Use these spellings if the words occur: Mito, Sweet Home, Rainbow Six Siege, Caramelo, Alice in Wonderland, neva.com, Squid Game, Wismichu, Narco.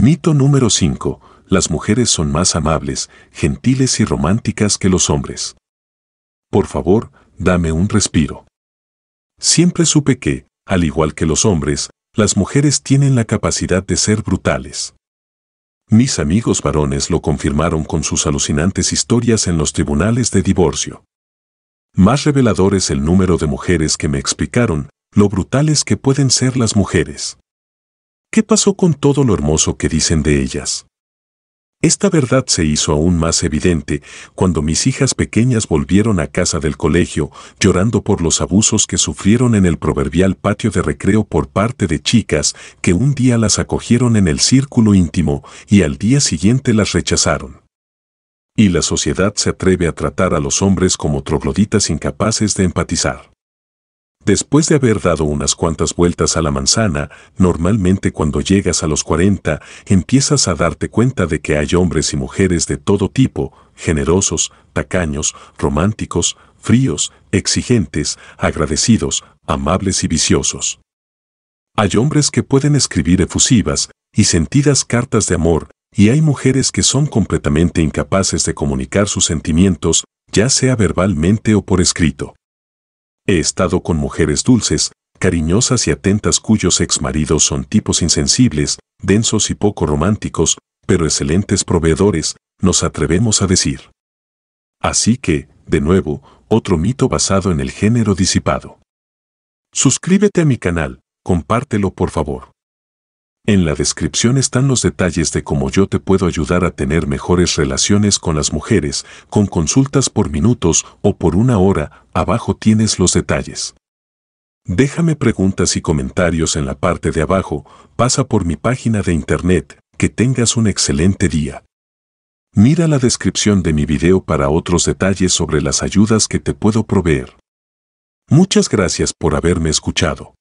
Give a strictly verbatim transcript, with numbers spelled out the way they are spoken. Mito número cinco. Las mujeres son más amables, gentiles y románticas que los hombres. Por favor, dame un respiro. Siempre supe que, al igual que los hombres, las mujeres tienen la capacidad de ser brutales. Mis amigos varones lo confirmaron con sus alucinantes historias en los tribunales de divorcio. Más revelador es el número de mujeres que me explicaron lo brutales que pueden ser las mujeres. ¿Qué pasó con todo lo hermoso que dicen de ellas? Esta verdad se hizo aún más evidente cuando mis hijas pequeñas volvieron a casa del colegio llorando por los abusos que sufrieron en el proverbial patio de recreo por parte de chicas que un día las acogieron en el círculo íntimo y al día siguiente las rechazaron. Y la sociedad se atreve a tratar a los hombres como trogloditas incapaces de empatizar. Después de haber dado unas cuantas vueltas a la manzana, normalmente cuando llegas a los cuarenta, empiezas a darte cuenta de que hay hombres y mujeres de todo tipo, generosos, tacaños, románticos, fríos, exigentes, agradecidos, amables y viciosos. Hay hombres que pueden escribir efusivas y sentidas cartas de amor, y hay mujeres que son completamente incapaces de comunicar sus sentimientos, ya sea verbalmente o por escrito. He estado con mujeres dulces, cariñosas y atentas cuyos exmaridos son tipos insensibles, densos y poco románticos, pero excelentes proveedores, nos atrevemos a decir. Así que, de nuevo, otro mito basado en el género disipado. Suscríbete a mi canal, compártelo por favor. En la descripción están los detalles de cómo yo te puedo ayudar a tener mejores relaciones con las mujeres, con consultas por minutos o por una hora. Abajo tienes los detalles. Déjame preguntas y comentarios en la parte de abajo. Pasa por mi página de internet. Que tengas un excelente día. Mira la descripción de mi video para otros detalles sobre las ayudas que te puedo proveer. Muchas gracias por haberme escuchado.